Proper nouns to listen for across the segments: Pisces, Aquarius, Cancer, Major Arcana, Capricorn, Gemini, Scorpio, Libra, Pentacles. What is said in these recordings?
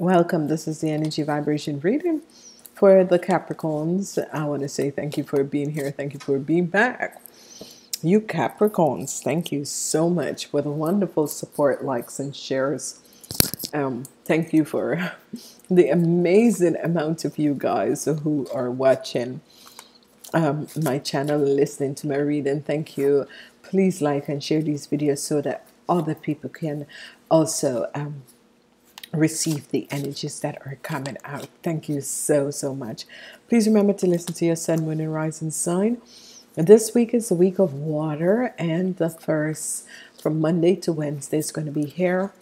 Welcome. This is the energy vibration reading for the Capricorns. I want to say thank you for being here. Thank you for being back. You Capricorns, thank you so much for the wonderful support, likes and shares. Thank you for the amazing amount of you guys who are watching my channel, listening to my reading. Thank you. Please like and share these videos so that other people can also receive the energies that are coming out. Thank you so much. Please remember to listen to your sun, moon and rising sign. And this week is the week of water, and the first from Monday to Wednesday is going to be here,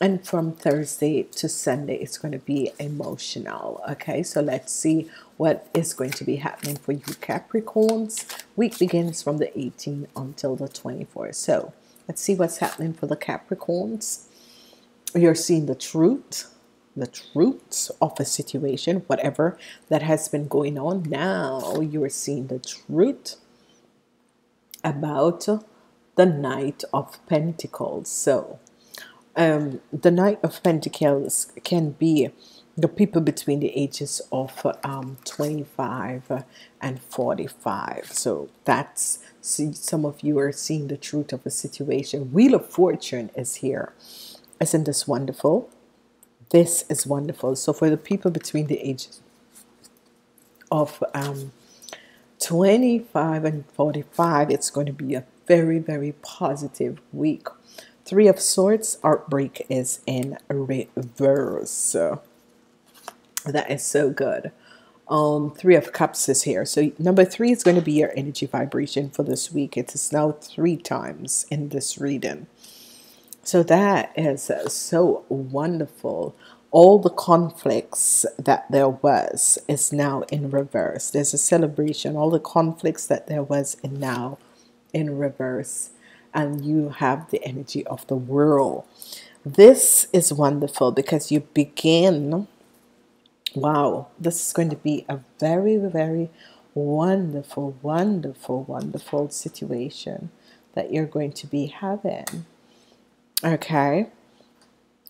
and from Thursday to Sunday it's going to be emotional. Okay, so let's see what is going to be happening for you Capricorns. Week begins from the 18th until the 24th. So let's see what's happening for the Capricorns. You're seeing the truth of a situation, whatever that has been going on. Now you are seeing the truth about the Knight of Pentacles. So the Knight of Pentacles can be the people between the ages of 25 and 45. So that's, see, some of you are seeing the truth of a situation. Wheel of Fortune is here. Isn't this wonderful? This is wonderful. So for the people between the ages of 25 and 45, it's going to be a very, very positive week. Three of Swords, heartbreak is in reverse. So that is so good. Three of Cups is here. So number three is going to be your energy vibration for this week. It is now three times in this reading. So that is so wonderful. All the conflicts that there was is now in reverse. There's a celebration. All the conflicts that there was and now in reverse. And you have the energy of the World. This is wonderful because you begin. Wow, this is going to be a very, very wonderful, wonderful situation that you're going to be having. Okay,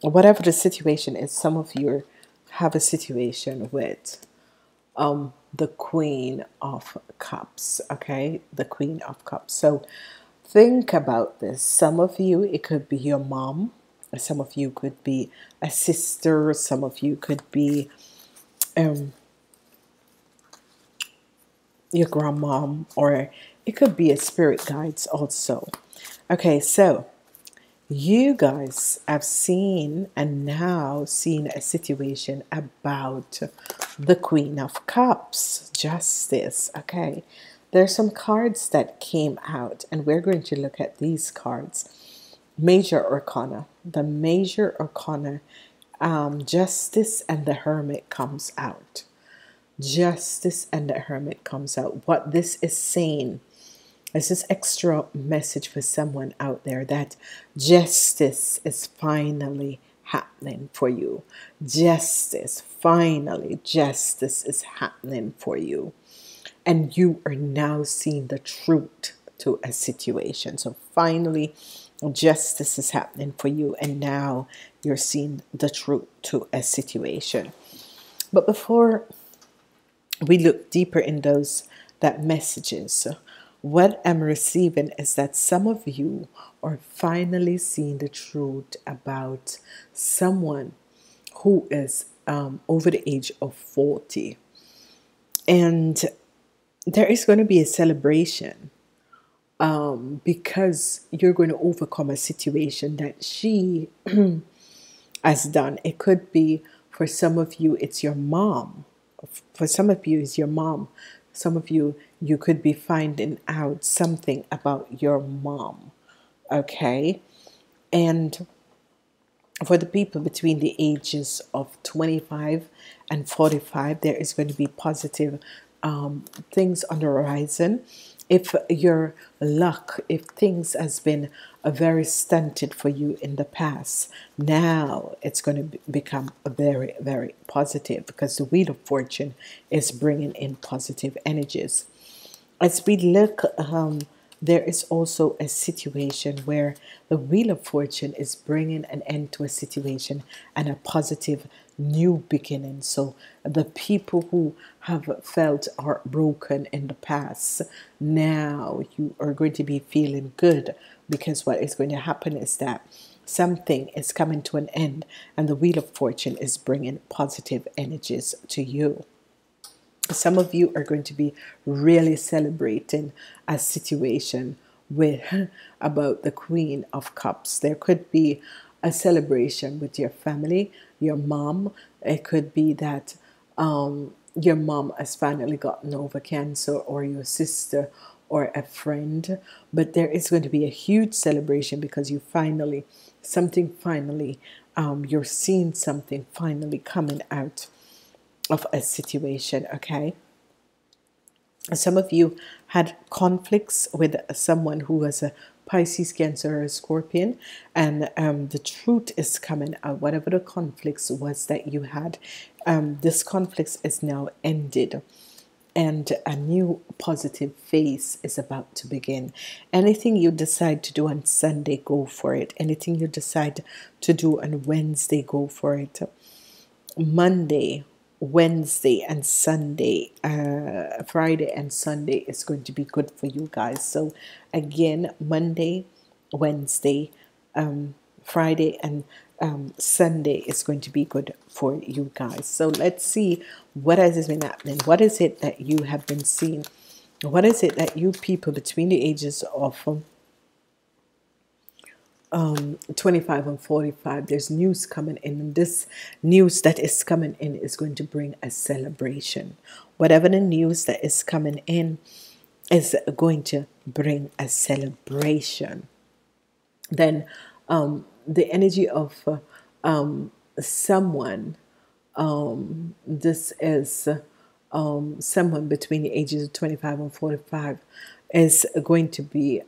whatever the situation is, some of you have a situation with the Queen of Cups. Okay, the Queen of Cups. So think about this. Some of you, it could be your mom. Some of you could be a sister. Some of you could be your grandmom, or it could be a spirit guides also. Okay, so you guys have seen and now seen a situation about the Queen of Cups, justice. Okay, there's some cards that came out and we're going to look at these cards. Major Arcana, the Major Arcana, Justice and the Hermit comes out. Justice and the Hermit comes out. What this is saying, this is extra message for someone out there, that justice is finally happening for you. Justice, finally, justice is happening for you. And you are now seeing the truth to a situation. So finally, justice is happening for you. And now you're seeing the truth to a situation. But before we look deeper in those messages, what I'm receiving is that some of you are finally seeing the truth about someone who is over the age of 40. And there is going to be a celebration because you're going to overcome a situation that she has done. It could be, for some of you, it's your mom. For some of you, it's your mom. Some of you, you could be finding out something about your mom. Okay, and for the people between the ages of 25 and 45, there is going to be positive things on the horizon. If your luck, if things has been very stunted for you in the past, now it's going to become very, very positive, because the Wheel of Fortune is bringing in positive energies. As we look there is also a situation where the Wheel of Fortune is bringing an end to a situation and a positive new beginning. So the people who have felt heartbroken in the past, now you are going to be feeling good, because what is going to happen is that something is coming to an end and the Wheel of Fortune is bringing positive energies to you. Some of you are going to be really celebrating a situation with about the Queen of Cups. There could be a celebration with your family, your mom. It could be that your mom has finally gotten over cancer, or your sister or a friend. But there is going to be a huge celebration because you finally, you're seeing something finally coming out of a situation. Okay, some of you had conflicts with someone who was a Pisces, Cancer, or Scorpion, and the truth is coming out. Whatever the conflicts was that you had, this conflict is now ended, and a new positive phase is about to begin. Anything you decide to do on Sunday, go for it. Anything you decide to do on Wednesday, go for it. Monday, Wednesday and Sunday, Friday and Sunday is going to be good for you guys. So again, Monday, Wednesday, Friday and Sunday is going to be good for you guys. So let's see what has been happening. What is it that you have been seeing? What is it that you people between the ages of 25 and 45, there's news coming in, and this news that is coming in is going to bring a celebration. Whatever the news that is coming in is going to bring a celebration. Then the energy of someone, this is someone between the ages of 25 and 45 is going to be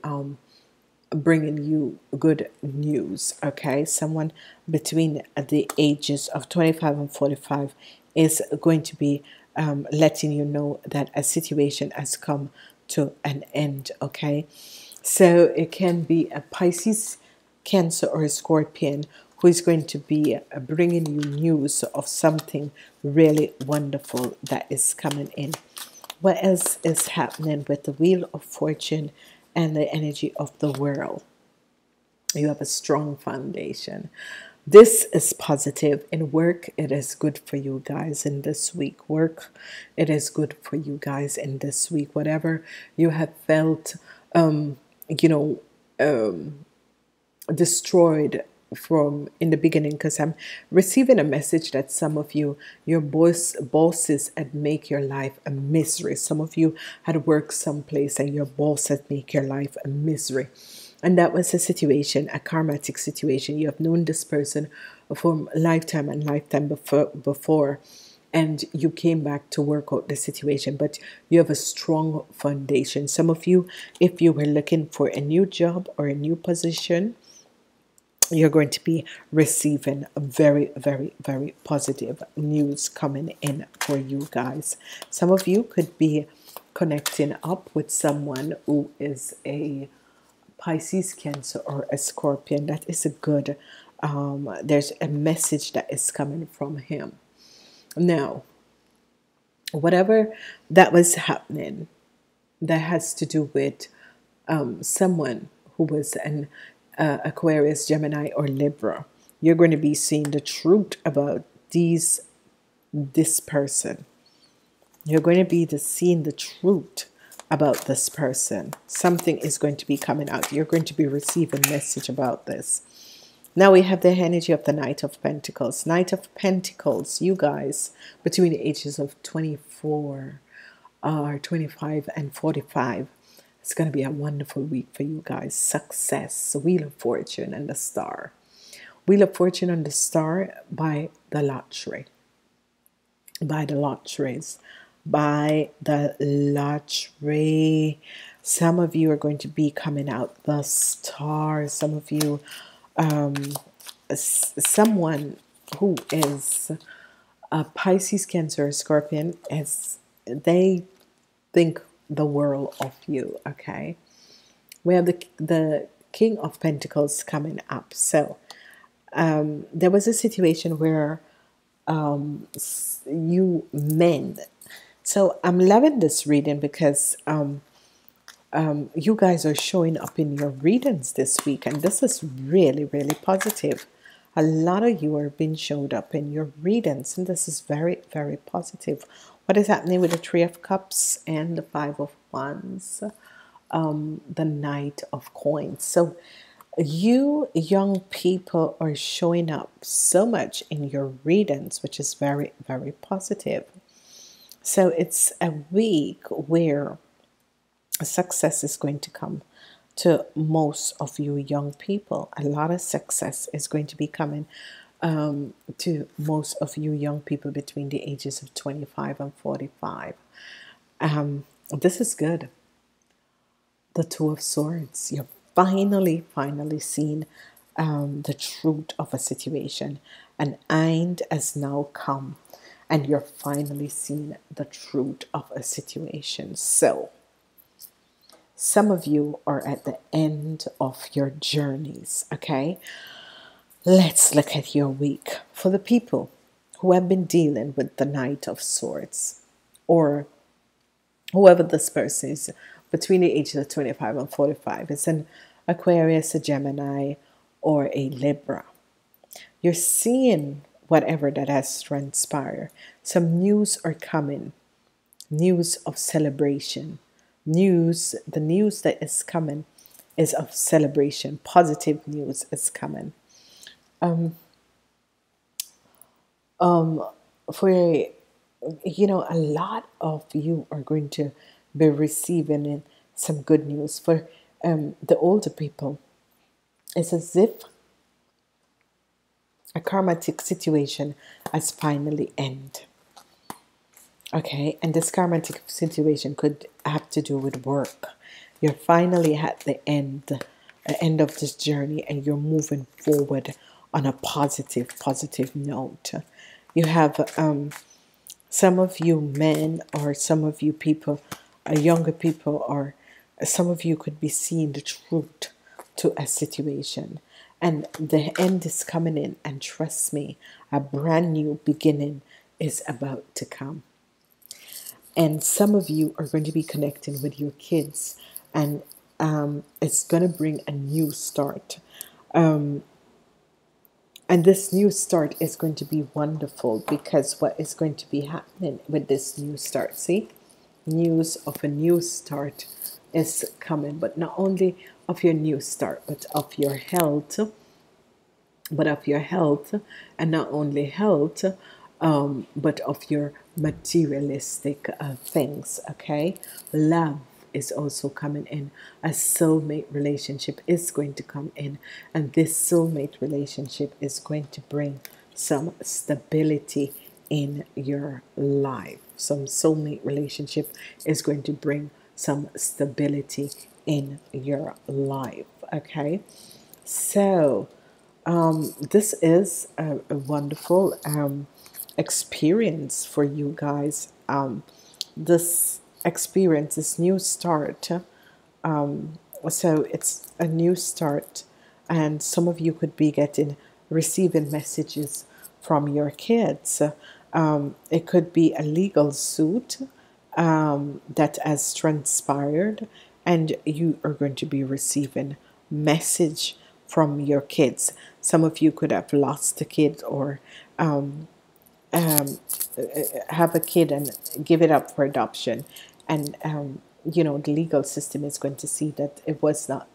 bringing you good news. Okay, someone between the ages of 25 and 45 is going to be letting you know that a situation has come to an end. Okay, so it can be a Pisces, Cancer, or a Scorpion who is going to be bringing you news of something really wonderful that is coming in. What else is happening with the Wheel of Fortune and the energy of the World? You have a strong foundation. This is positive. In work, it is good for you guys in this week. Work, it is good for you guys in this week. Whatever you have felt, you know, destroyed from in the beginning, because I'm receiving a message that some of you, your bosses had make your life a misery. Some of you had worked someplace and your boss had make your life a misery, and that was a situation, a karmatic situation. You have known this person for lifetime and lifetime before, and you came back to work out the situation, but you have a strong foundation. Some of you, if you were looking for a new job or a new position, you're going to be receiving very, very, very positive news coming in for you guys. Some of you could be connecting up with someone who is a Pisces, Cancer, or a Scorpion. That is a good, there's a message that is coming from him. Now, whatever that was happening, that has to do with someone who was an Aquarius, Gemini, or Libra. You're going to be seeing the truth about this person. You're going to be seeing the truth about this person. Something is going to be coming out. You're going to be receiving a message about this. Now we have the energy of the Knight of Pentacles. Knight of Pentacles, you guys between the ages of 24 or 25 and 45, it's going to be a wonderful week for you guys. Success, Wheel of Fortune, and the Star. Wheel of Fortune and the Star by the lottery. By the lotteries. By the lottery. Some of you are going to be coming out the Star. Some of you, someone who is a Pisces, Cancer, or Scorpion, as they think the world of you. Okay, we have the King of Pentacles coming up. So there was a situation where you mend. So I'm loving this reading because you guys are showing up in your readings this week, and this is really, really positive. A lot of you are being showed up in your readings, and this is very, very positive. What is happening with the 3 of Cups and the 5 of Wands, the Knight of Coins? So you young people are showing up so much in your readings, which is very, very positive. So it's a week where success is going to come to most of you young people. A lot of success is going to be coming to most of you young people between the ages of 25 and 45. This is good. The 2 of Swords. You're finally seen the truth of a situation. An end has now come, and you're finally seeing the truth of a situation. So some of you are at the end of your journeys, okay? Let's look at your week. For the people who have been dealing with the Knight of Swords, or whoever this person is, between the ages of 25 and 45, it's an Aquarius, a Gemini, or a Libra. You're seeing whatever that has transpired. Some news are coming. News of celebration. News, the news that is coming is of celebration. Positive news is coming. For, you know, a lot of you are going to be receiving some good news. For the older people, it's as if a karmatic situation has finally ended. Okay, and this karmatic situation could have to do with work. You're finally at the end of this journey, and you're moving forward on a positive note. You have some of you men, or some of you people, younger people, or some of you could be seeing the truth to a situation. And the end is coming in, and trust me, a brand new beginning is about to come. And some of you are going to be connecting with your kids, and it's going to bring a new start. And this new start is going to be wonderful, because what is going to be happening with this new start, see? News of a new start is coming, but not only of your new start, but of your health, and not only health, but of your materialistic things. Okay, love is also coming in. A soulmate relationship is going to come in, and this soulmate relationship is going to bring some stability in your life. Some soulmate relationship is going to bring some stability in your life. Okay, so this is a wonderful experience for you guys. This experience, this new start, so it's a new start, and some of you could be receiving messages from your kids. It could be a legal suit that has transpired, and you are going to be receiving message from your kids. Some of you could have lost a kid, or have a kid and give it up for adoption, and you know, the legal system is going to see that it was not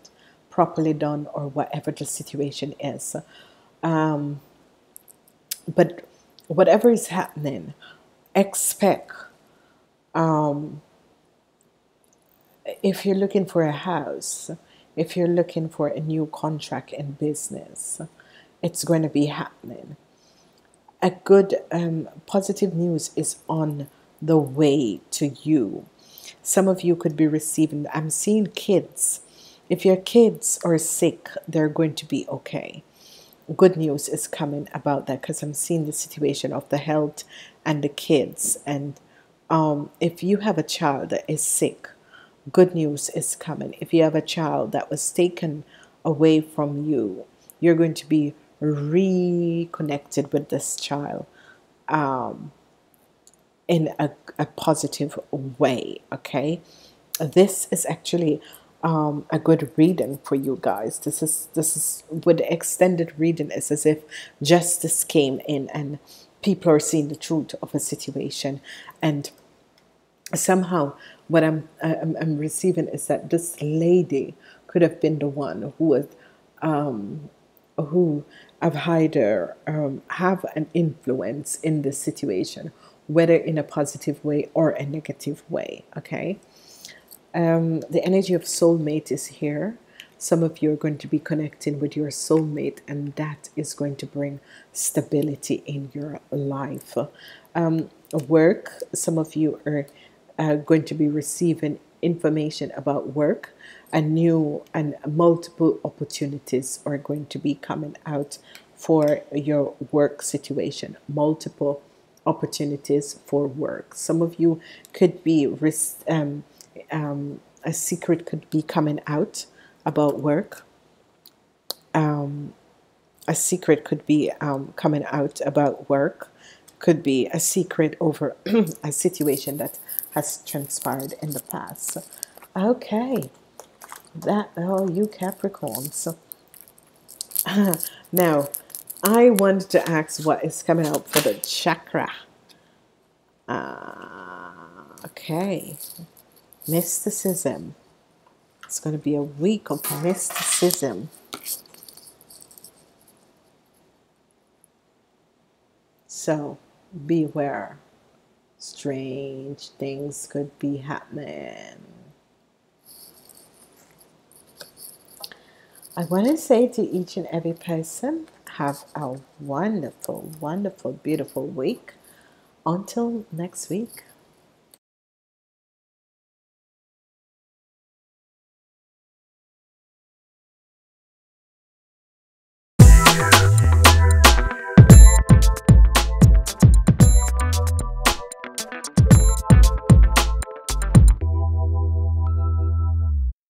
properly done, or whatever the situation is. But whatever is happening, expect, if you're looking for a house, if you're looking for a new contract in business, it's going to be happening. A good positive news is on the way to you. Some of you could be receiving, I'm seeing kids. If your kids are sick, they're going to be okay. Good news is coming about that, because I'm seeing the situation of the health and the kids. And if you have a child that is sick, good news is coming. If you have a child that was taken away from you, you're going to be reconnected with this child in a positive way. Okay, this is actually a good reading for you guys. This is with extended reading. It's as if justice came in and people are seeing the truth of a situation, and somehow what I'm receiving is that this lady could have been the one who was who have either have an influence in this situation, whether in a positive way or a negative way. Okay, the energy of soulmate is here. Some of you are going to be connecting with your soulmate, and that is going to bring stability in your life. Work, some of you are going to be receiving information about work, and new and multiple opportunities are going to be coming out for your work situation. Multiple opportunities for work. Some of you could be a secret could be coming out about work. A secret could be coming out about work. Could be a secret over a situation that has transpired in the past. Okay, that, oh, you Capricorns. Now, I wanted to ask what is coming out for the chakra. Okay, mysticism. It's going to be a week of mysticism. So beware, strange things could be happening. I want to say to each and every person, have a wonderful, wonderful, beautiful week. Until next week.